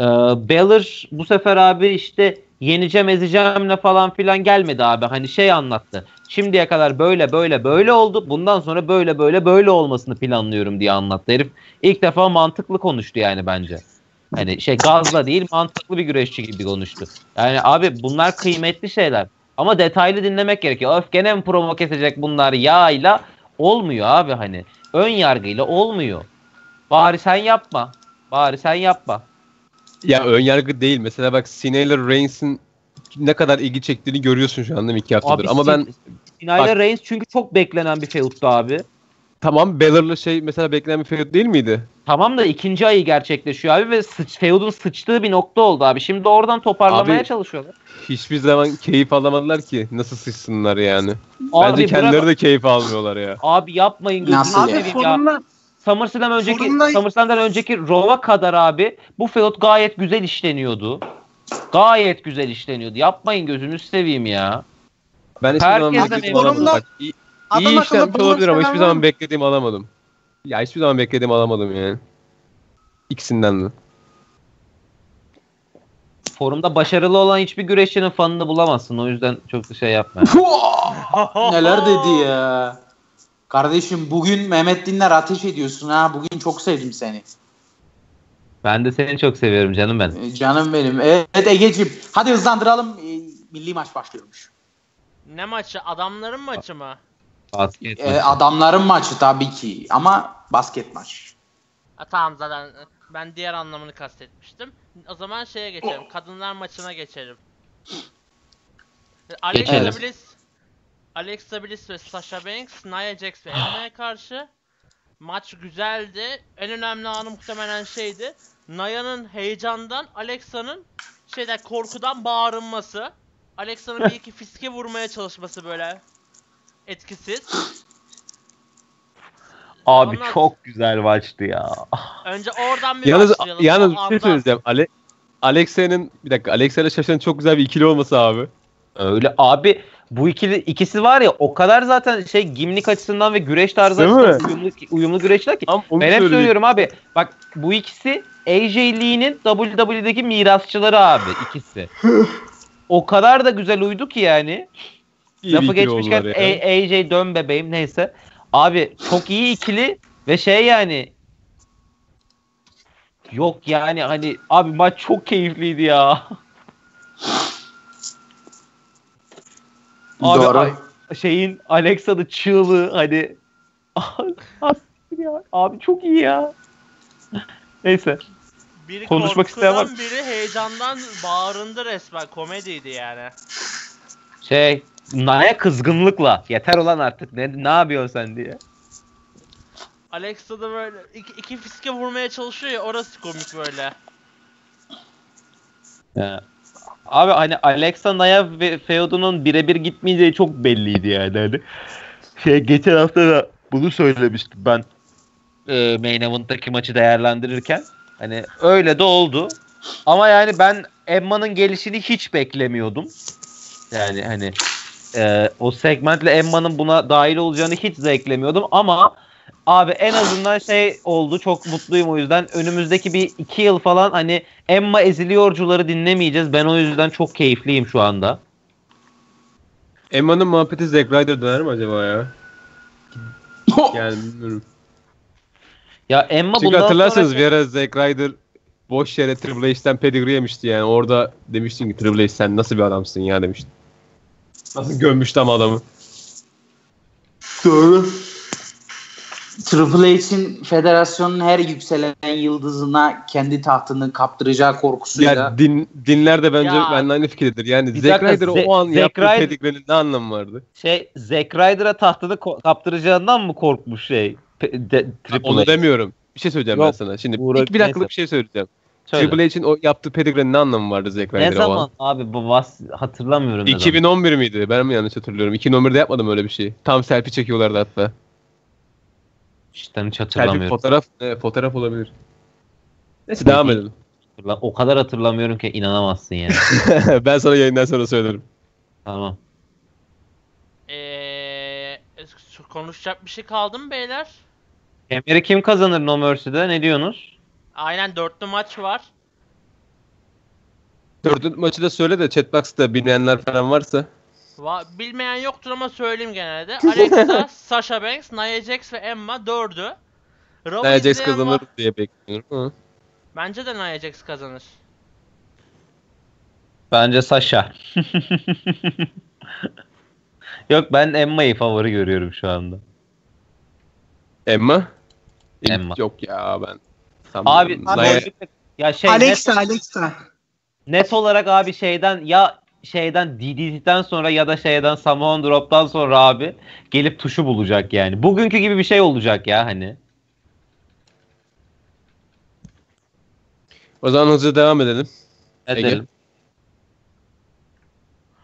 e, Balor bu sefer abi işte yeneceğim ezeceğimle falan filan gelmedi abi. Hani şey anlattı. Şimdiye kadar böyle böyle böyle oldu. Bundan sonra böyle böyle böyle olmasını planlıyorum diye anlattı. Herif ilk defa mantıklı konuştu yani bence. Hani şey gazla değil mantıklı bir güreşçi gibi konuştu. Yani abi bunlar kıymetli şeyler. Ama detaylı dinlemek gerekiyor. Öf gene mi promo kesecek bunlar yağıyla? Olmuyor abi hani. Ön yargıyla olmuyor. Bari sen yapma. Bari sen yapma. Ya önyargı değil. Mesela bak Cena ile Reigns'in ne kadar ilgi çektiğini görüyorsun şu anda iki haftadır. Abi, ama ben Cena ile Reigns çünkü çok beklenen bir feud'tu abi. Tamam, Balor'la şey mesela beklenen bir feud değil miydi? Tamam da ikinci ayı gerçekleşiyor abi ve sıç, feud'un sıçtığı bir nokta oldu abi. Şimdi oradan toparlamaya abi, çalışıyorlar. Hiçbir zaman keyif alamadılar ki. Nasıl sıçsınlar yani? Abi, bence kendileri bırak... de keyif almıyorlar ya. Abi yapmayın gözünü seveyim ya. Sorunla... SummerSlam'dan önceki sorunla... SummerSlam'dan önceki Raw'a kadar abi bu feud gayet güzel işleniyordu. Gayet güzel işleniyordu. Yapmayın gözünü seveyim ya. Ben hiçbir zaman iyi, iyi işlenmiş olabilir ama hiçbir zaman beklediğimi alamadım. Ya hiçbir zaman beklediğimi alamadım yani. İkisinden de. Forumda başarılı olan hiçbir güreşçinin fanını bulamazsın. O yüzden çok da şey yapma. Neler dedi ya. Kardeşim bugün Mehmet Dinler ateş ediyorsun ha. Bugün çok sevdim seni. Ben de seni çok seviyorum canım benim. E, canım benim. Evet Egeciğim. Hadi hızlandıralım. E, milli maç başlıyormuş. Ne maçı? Adamların maçı mı? Basket e, maçı. Adamların maçı tabii ki. Ama basket maç. A, tamam zaten. Ben diğer anlamını kastetmiştim. O zaman şeye geçelim. Oh. Kadınlar maçına geçelim. Alexa Bliss, Alexa Bliss ve Sasha Banks, Nia Jax ve Emma'ya karşı. Maç güzeldi. En önemli anı muhtemelen şeydi. Nia'nın heyecandan, Alexa'nın şeyden korkudan bağırınması. Alexa'nın bir iki fiske vurmaya çalışması böyle etkisiz. Abi ondan... çok güzel maçtı ya. Önce oradan bir yalnız, başlayalım. Yalnız bir şey söyleyeceğim. Ale- Alexa'nın bir dakika Alexa ile Sasha'nın çok güzel bir ikili olması abi. Öyle abi. Bu ikili, ikisi var ya o kadar zaten şey gimlik açısından ve güreş tarzı açısından uyumlu, uyumlu güreşler ki. Tamam, ben hep söylüyorum abi. Bak bu ikisi A J Lee'nin W W E'deki mirasçıları abi ikisi. O kadar da güzel uydu ki yani. İyi lafı geçmişken yani. A J dön bebeğim neyse. Abi çok iyi ikili ve şey yani. Yok yani hani abi maç çok keyifliydi ya. Abi doğru. Şeyin Alexa'nın çığlığı hani abi çok iyi ya. Neyse. Biri konuşmak isteyen var. Biri heyecandan bağırındı resmen. Komediydi yani. Şey, Naya kızgınlıkla. Yeter olan artık. Ne ne yapıyorsun sen diye. Alexa da böyle iki, iki fiske vurmaya çalışıyor ya orası komik böyle. Ya. Abi hani Alexa, Naya ve Feodun'un birebir gitmeyeceği çok belliydi yani. Hani şey geçen hafta da bunu söylemiştim ben. Ee, Main Event'taki maçı değerlendirirken. Hani öyle de oldu. Ama yani ben Emma'nın gelişini hiç beklemiyordum. Yani hani e, o segmentle Emma'nın buna dahil olacağını hiç zevklemiyordum. Ama abi en azından şey oldu. Çok mutluyum o yüzden. Önümüzdeki bir iki yıl falan hani Emma eziliyorcuları dinlemeyeceğiz. Ben o yüzden çok keyifliyim şu anda. Emma'nın muhabbeti Zack Ryder döner mi acaba ya? Yani bilmiyorum. Ya Emma çünkü hatırlarsanız sonra... bir ara Zack Ryder boş yere Triple H'den pedigree yemişti yani. Orada demiştin ki Triple H sen nasıl bir adamsın ya demiştin. Nasıl gömmüştü ama adamı. Doğru. Triple H'in federasyonun her yükselen yıldızına kendi tahtını kaptıracağı korkusuyla. Ya din, dinler de bence benimle aynı fikirdedir. Yani Zack Ryder Z- o an Zack yaptığı Ryder... pedigrenin ne anlamı vardı? Şey Zack Ryder'a tahtını ko- kaptıracağından mı korkmuş şey? De, onu H. demiyorum. Bir şey söyleyeceğim yok, ben sana. Şimdi uğra- ilk bir dakikalık bir şey söyleyeceğim. Söyle. Triple H'in o yaptığı pedigrenin ne anlamı vardı Zack Ryder'a? Ne zaman olan? Abi bu vas hatırlamıyorum. iki bin on bir zaman. Miydi? Ben mi yanlış hatırlıyorum? iki bin on birde yapmadım öyle bir şey. Tam selfie çekiyorlardı hatta. İşte hiç hatırlamıyorum. Fotoğraf, e, fotoğraf olabilir. Neyse devam edelim. O kadar hatırlamıyorum ki inanamazsın yani. Ben sana yayından sonra söylerim. Tamam. Eee konuşacak bir şey kaldı mı beyler? Kemeri kim kazanır No Mercy'de? Ne diyorsunuz? Aynen dörtlü maç var. Dörtlü maçı da söyle de chatbox'ta bilmeyenler falan varsa. Va- bilmeyen yoktur ama söyleyeyim genelde. Alexa, Sasha Banks, Nia Jax ve Emma dördü. Rob Nia Jax kazanır var. Diye bekliyorum. Hı. Bence de Nia Jax kazanır. Bence Sasha. Yok ben Emma'yı favori görüyorum şu anda. Emma? Emma. Yok ya ben. Abi, abi Naya... ya şey Alexa, net... Alexa. Net olarak abi şeyden ya şeyden D D T'den sonra ya da şeyden Samoan Drop'tan sonra abi gelip tuşu bulacak yani. Bugünkü gibi bir şey olacak ya hani. O zaman hızlı devam edelim. Edelim.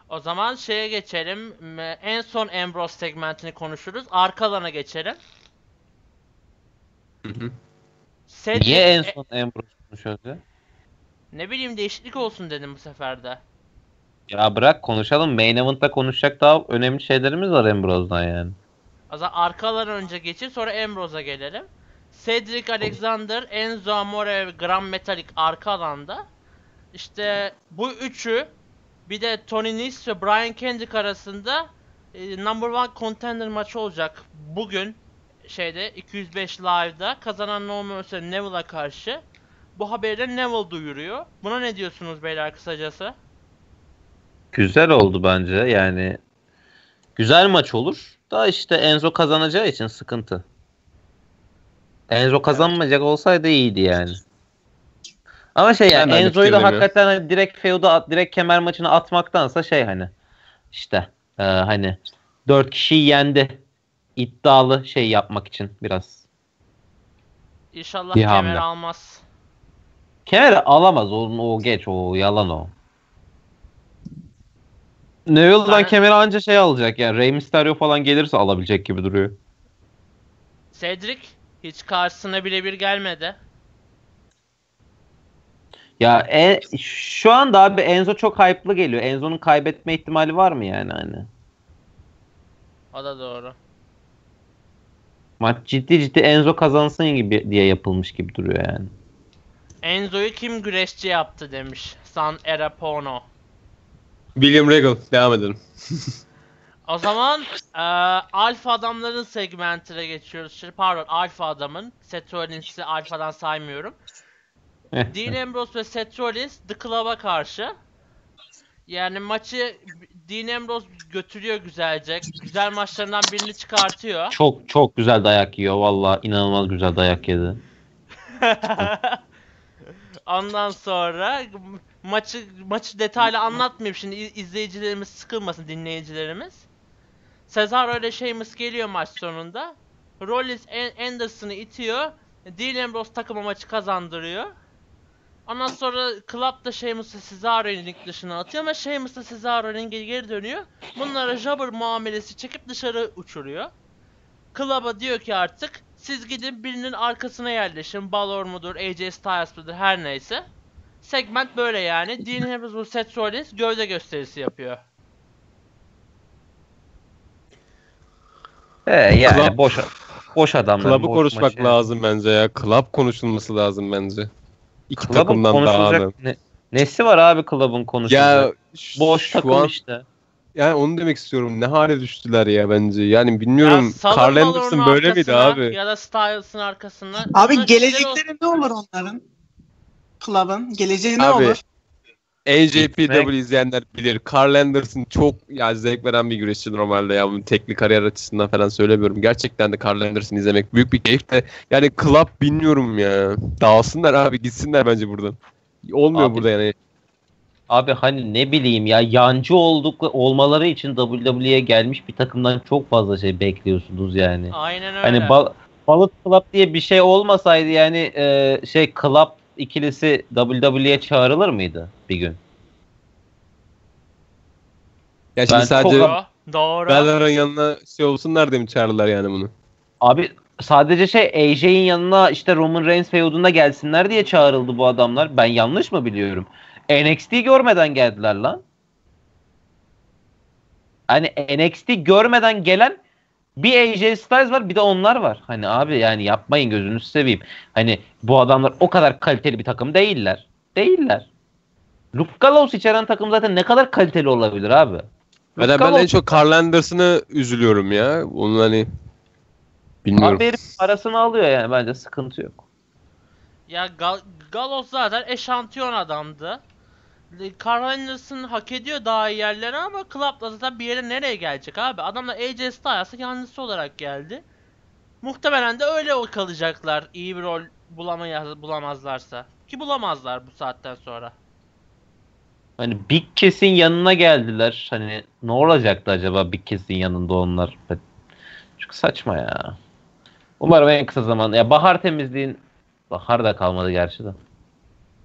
O zaman şeye geçelim. En son Ambrose segmentini konuşuruz. Arka alana geçelim. Hı hı. Cedric... Niye en son Ambrose konuşuyoruz ya? Ne bileyim, değişiklik olsun dedim bu sefer de. Ya bırak konuşalım. Main event'ta konuşacak daha önemli şeylerimiz var Ambrose'dan yani. O zaman arka alana önce geçip sonra Ambrose'a gelelim. Cedric Alexander, Enzo Amore ve Grand Metalik arka alanda. İşte bu üçü, bir de Tony Nese ve Brian Kendrick arasında e, number one contender maçı olacak. Bugün şeyde iki yüz beş Live'da kazanan Norman Reed'e Neville'a karşı. Bu haberde Neville duyuruyor. Buna ne diyorsunuz beyler kısacası? Güzel oldu bence yani. Güzel maç olur. Da işte Enzo kazanacağı için sıkıntı. Enzo kazanmayacak olsaydı iyiydi yani. Ama şey yani ben Enzo'yu da hakikaten hani direkt feud'a, direkt kemer maçına atmaktansa şey hani işte e, hani dört kişiyi yendi iddialı şey yapmak için biraz. İnşallah bir kemer almaz. Kemer alamaz onun, o geç, o yalan o. Neville'dan yani... kemer anca şey alacak yani Rey Mysterio falan gelirse alabilecek gibi duruyor. Cedric hiç karşısına bile bir gelmedi. Ya en, şu anda abi Enzo çok hype'lı geliyor. Enzo'nun kaybetme ihtimali var mı yani hani? O da doğru. Maç ciddi ciddi Enzo kazansın gibi diye yapılmış gibi duruyor yani. Enzo'yu kim güreşçi yaptı demiş San Erapono. William Regal, devam edelim. O zaman e, Alfa adamların segmentine geçiyoruz. Şimdi, pardon, Alfa adamın. Seth Rollins'i Alfa'dan saymıyorum. Dean Ambrose ve Seth Rollins The Club'a karşı. Yani maçı Dean Ambrose götürüyor güzelce. Güzel maçlarından birini çıkartıyor. Çok çok güzel dayak yiyor. Vallahi inanılmaz güzel dayak yedi. Ondan sonra maçı maçı detaylı anlatmayayım şimdi, izleyicilerimiz sıkılmasın, dinleyicilerimiz. Cesaro öyle şeyimiz geliyor maç sonunda. Rollins Anderson'ı itiyor. Dean Ambrose takıma maçı kazandırıyor. Ondan sonra Club'da Sheamus'la Cesaro'yu ring dışına atıyor ama Sheamus'la Cesaro ringe geri dönüyor. Bunlara jabber muamelesi çekip dışarı uçuruyor. Club'a diyor ki artık siz gidin birinin arkasına yerleşin. Balor mudur, A J Styles mıdır, her neyse. Segment böyle yani. Dean Ambrose ve Seth Rollins gövde gösterisi yapıyor. Ee yani boş boş adamlar. Club'ı konuşmak şey. lazım bence ya. Club konuşulması lazım bence. İki Club'ın takımdan daha ne, nesi var abi Club'ın konuşulacak? Boş takım an, işte. Yani onu demek istiyorum. Ne hale düştüler ya bence. Yani bilmiyorum. Ya, Karl Anderson böyle miydi abi? Ya da Styles'ın arkasında. Abi gelecekleri ne olur onların? Club'ın geleceği ne abi, olur? A J P W izleyenler bilir. Karl Anderson çok ya zevk veren bir güreşçi normalde ya. Bunun teknik kariyer açısından falan söylemiyorum. Gerçekten de Karl Anderson izlemek büyük bir keyif de. Yani Club bilmiyorum ya. Dağılsınlar abi, gitsinler bence buradan. Olmuyor abi, burada yani. Abi hani ne bileyim ya, yancı olduk olmaları için W W E'ye gelmiş bir takımdan çok fazla şey bekliyorsunuz yani. Aynen öyle. Hani bal, Balık Club diye bir şey olmasaydı yani e, şey Club ikilisi W W E'ye çağrılır mıydı bir gün? Ya şimdi ben sadece Balor'un yanına şey olsunlar diye mi çağırırlar yani bunu? Abi sadece şey A J'in yanına işte Roman Reigns feuduna gelsinler diye çağrıldı bu adamlar. Ben yanlış mı biliyorum? N X T görmeden geldiler lan. Hani N X T görmeden gelen bir A J Styles var, bir de onlar var. Hani abi yani yapmayın, gözünüzü seveyim. Hani bu adamlar o kadar kaliteli bir takım değiller. Değiller. Luke Gallows içeren takım zaten ne kadar kaliteli olabilir abi? Ben, ben en çok Karl Anderson'a üzülüyorum ya. Onun hani bilmiyorum. Abi herif parasını alıyor yani, bence sıkıntı yok. Ya Gal- Gallows zaten eşantiyon adamdı. Karl Anderson hak ediyor daha iyi yerlere ama Club'da zaten bir yere nereye gelecek abi? Adamlar A J Styles'a yancısı olarak geldi. Muhtemelen de öyle o kalacaklar. İyi bir rol bulamay- bulamazlarsa. Ki bulamazlar bu saatten sonra. Hani Big Cass'in yanına geldiler. Hani ne olacaktı acaba Big Cass'in yanında onlar? Çok saçma ya. Umarım en kısa zamanda. Ya bahar temizliğin... Bahar da kalmadı gerçi de.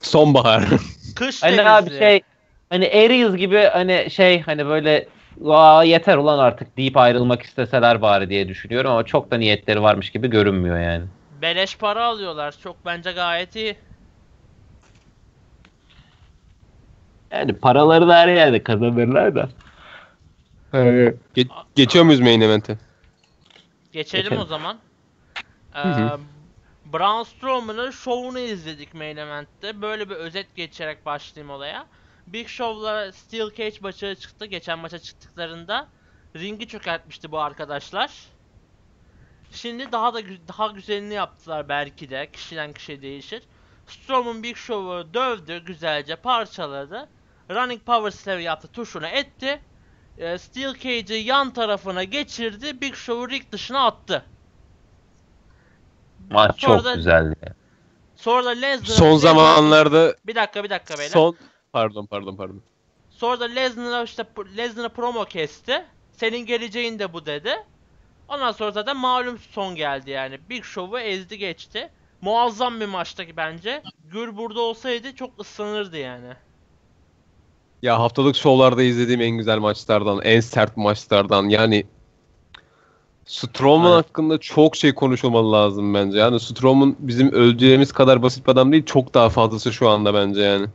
Sonbahar. Kış temizliği. Hani abi şey... Hani Aries gibi hani şey hani böyle... Aa yeter ulan artık deyip ayrılmak isteseler bari diye düşünüyorum ama çok da niyetleri varmış gibi görünmüyor yani. Beleş para alıyorlar. Çok bence gayet iyi. Yani paraları da her yerde kazanırlar da. Evet. Ge- geçiyor muyuz main event'e? Geçelim, Geçelim o zaman. Ee, Braun Strowman'ın şovunu izledik main event'te. Böyle bir özet geçerek başlayayım olaya. Big Show'la Steel Cage maçı çıktı. Geçen maça çıktıklarında ringi çökertmişti bu arkadaşlar. Şimdi daha da daha güzelini yaptılar belki de. Kişiden kişiye değişir. Strowman Big Show'u dövdü, güzelce parçaladı. Running Power Slam yaptı, tuşuna etti. Steel Cage'i yan tarafına geçirdi. Big Show'u ring dışına attı. Maç sonra çok da, güzeldi. Sonra Lesnar son zamanlarda Bir dakika, bir dakika beyler. Son Pardon pardon pardon. Sonra da Lesnar'a işte Lesnar'a promo kesti. Senin geleceğin de bu dedi. Ondan sonra zaten malum son geldi yani. Big Show'u ezdi geçti. Muazzam bir maçtaki bence. Gür burada olsaydı çok ısınırdı yani. Ya haftalık şovlarda izlediğim en güzel maçlardan, en sert maçlardan yani. Strowman evet. hakkında çok şey konuşulmalı lazım bence. Yani Strowman bizim öldüğümüz kadar basit bir adam değil. Çok daha fazlası şu anda bence yani.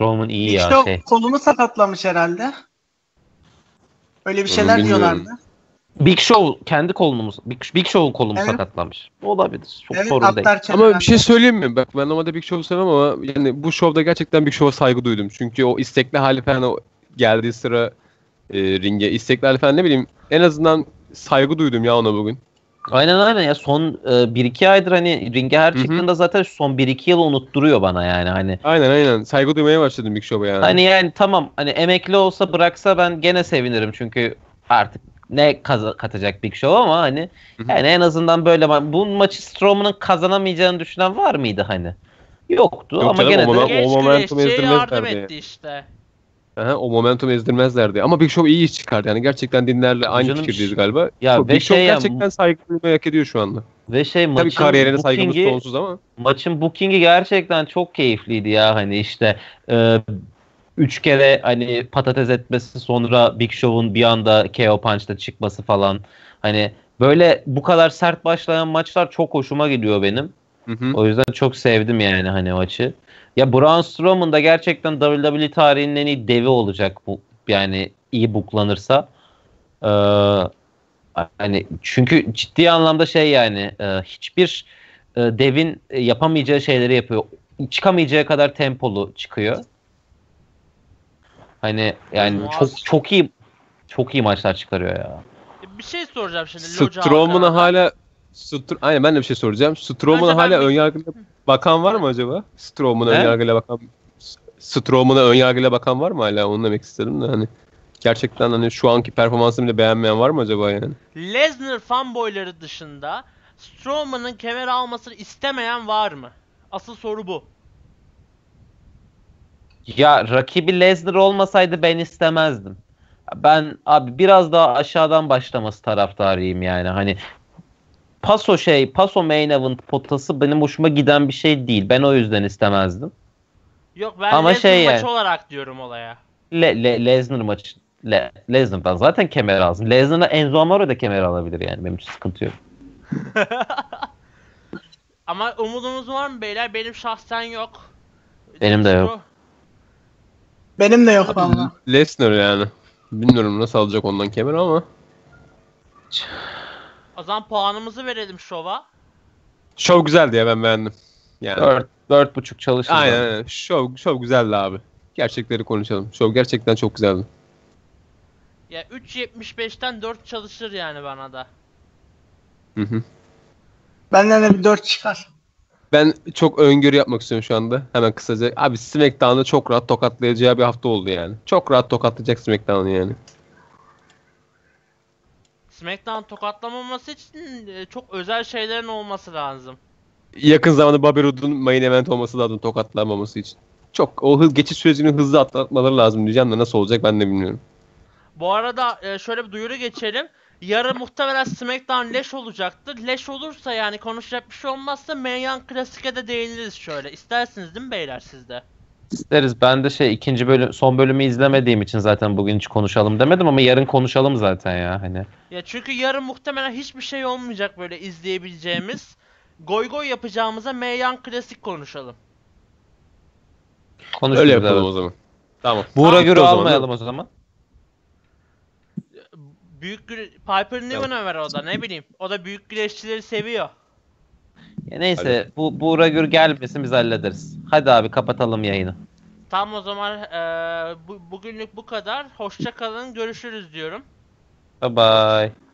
Roman iyi işte ya. İşte o şey. Kolunu sakatlamış herhalde. Öyle bir şeyler bilmiyorum. Diyorlardı. Big Show kendi kolunu mu? Big, Big Show'un kolunu evet. sakatlamış. Olabilir. Çok evet, sorun değil. Ama bir şey söyleyeyim mi? Bak ben normalde Big Show'u sevmem ama yani bu şovda gerçekten Big Show'a saygı duydum. Çünkü o istekli hali falan o geldiği sıra e, ringe istekli hali falan ne bileyim en azından saygı duydum ya ona bugün. Aynen aynen ya son e, bir iki aydır hani ringe her çıktığında zaten son bir iki yılı unutturuyor bana yani hani. Aynen aynen saygı duymaya başladım Big Show'a yani. Hani yani tamam hani emekli olsa bıraksa ben gene sevinirim çünkü artık ne kaz- katacak Big Show ama hani Hı-hı. yani en azından böyle ma- bu maçı Strowman'ın kazanamayacağını düşünen var mıydı hani? Yoktu Yok, ama canım, gene o de. O momentumu ezdirmezlerdi. Işte. Aha, o momentumu ezdirmezlerdi ama Big Show iyi iş çıkardı yani gerçekten dinlerle aynı canım, fikirdeyiz galiba. Ya Big şey Show gerçekten ya, saygı duymayı hak ediyor şu anda. Ve şey tabii maçın kariyerine saygımız sonsuz ama. Maçın bookingi gerçekten çok keyifliydi ya hani işte e, üç kere hani patates etmesi sonra Big Show'un bir anda K O Punch'ta çıkması falan. Hani böyle bu kadar sert başlayan maçlar çok hoşuma gidiyor benim. Hı hı. O yüzden çok sevdim yani hani maçı. Ya Braun Strowman da gerçekten W W E tarihinin en iyi devi olacak bu yani iyi booklanırsa. Ee, hani çünkü ciddi anlamda şey yani e, hiçbir e, devin e, yapamayacağı şeyleri yapıyor. Çıkamayacağı kadar tempolu çıkıyor. Hani yani Muaz. çok çok iyi çok iyi maçlar çıkarıyor ya. Bir şey soracağım şimdi. Strowman'a hala Str- Aynen ben de bir şey soracağım. Strowman'a hala bir... önyargıyla bakan var mı acaba? Strowman'a önyargıyla bakan Strowman'a önyargıyla bakan var mı hala? Onu demek istedim de hani gerçekten hani şu anki performansını bile beğenmeyen var mı acaba yani? Lesnar fanboyları dışında Strowman'ın kemer almasını istemeyen var mı? Asıl soru bu. Ya rakibi Lesnar olmasaydı ben istemezdim. Ben abi biraz daha aşağıdan başlaması taraftarıyım yani hani Paso şey, Paso main event potası benim hoşuma giden bir şey değil. Ben o yüzden istemezdim. Yok ben Ama Lesnar şey maçı yani, olarak diyorum olaya. Le, le, Lesnar maçı. Le, Lesnar'dan zaten kemer lazım. Lesnar'a Enzo Amore da kemer alabilir yani. Benim için sıkıntı yok. Ama umudumuz var mı beyler? Benim şahsen yok. Benim de yok. Benim de yok valla. Lesnar yani. Bilmiyorum nasıl alacak ondan kemer ama. O zaman puanımızı verelim şova. Şov güzeldi ya ben beğendim. Yani dört, dört buçuk çalıştım. Aynen aynen. Şov, şov güzeldi abi. Gerçekleri konuşalım. Şov gerçekten çok güzeldi. Ya üç yetmiş beşten dört çalışır yani bana da. Hı hı. Benden de bir dört çıkar. Ben çok öngörü yapmak istiyorum şu anda. Hemen kısaca. Abi SmackDown'da çok rahat tokatlayacağı bir hafta oldu yani. Çok rahat tokatlayacak SmackDown'u yani. SmackDown tokatlamaması için çok özel şeylerin olması lazım. Yakın zamanda Bobby Roode'un main event olması lazım tokatlamaması için. çok o hız geçiş sürecini hızlı atlatmaları lazım diyeceğim de nasıl olacak ben de bilmiyorum. Bu arada şöyle bir duyuru geçelim. Yarın muhtemelen SmackDown leş olacaktı. Leş olursa yani konuşacak bir şey olmazsa Mayan Klasik'e de değiniriz şöyle. İstersiniz değil mi beyler sizde? İsteriz. Ben de şey ikinci bölüm son bölümü izlemediğim için zaten bugün hiç konuşalım demedim ama yarın konuşalım zaten ya hani. Ya çünkü yarın muhtemelen hiçbir şey olmayacak böyle izleyebileceğimiz. Goy goy yapacağımıza Mayan Klasik konuşalım. Konuşuruz. Öyle yapalım o zaman. Tamam. Buğra göre almayalım o zaman. Büyük Piper Niven'e ver o da ne bileyim. O da büyük güreşçileri seviyor. Ya neyse hadi. bu Buğra Gür gelmesin biz hallederiz. Hadi abi kapatalım yayını. Tamam o zaman e, bu, bugünlük bu kadar. Hoşça kalın görüşürüz diyorum. Bye bye.